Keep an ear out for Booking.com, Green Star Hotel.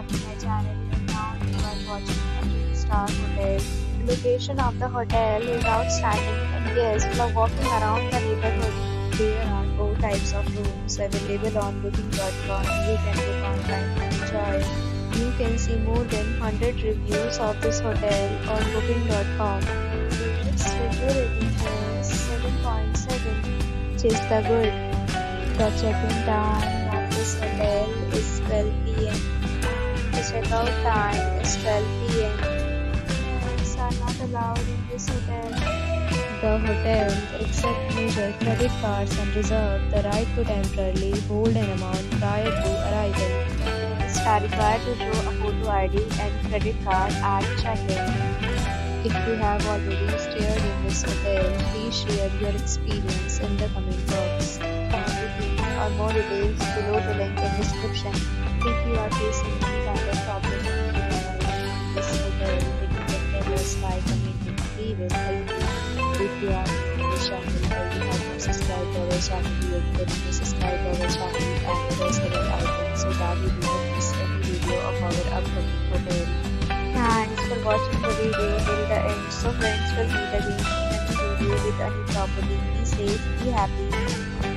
back to my channel, and now you are watching a Green Star Hotel. The location of the hotel is outstanding and guests love walking around the neighborhood. There are 4 types of rooms available on Booking.com. You can book online and enjoy. You can see more than 100 reviews of this hotel on Booking.com. Its review rating is 7.7, which is the good. The check-in time of this hotel is 12 p.m. The check-out time is 12 p.m. Pets are not allowed in this hotel. The hotel accepts major credit cards and reserves the right to temporarily hold an amount prior to arrival. Guests are required to show a photo ID and credit card at check-in. If you have already stayed in this hotel, please share your experience in the comment box. For more details, below the link in description. If you are facing any kind of problem, you can contact us by commenting we will help you. If you are new to the channel or you have not subscribed to our channel, you can subscribe to our channel and press the bell icon so that you do not miss any video of our upcoming hotel. Thanks for watching the video till the end. So friends, will meet again in the next video with a new property. Be safe, be happy.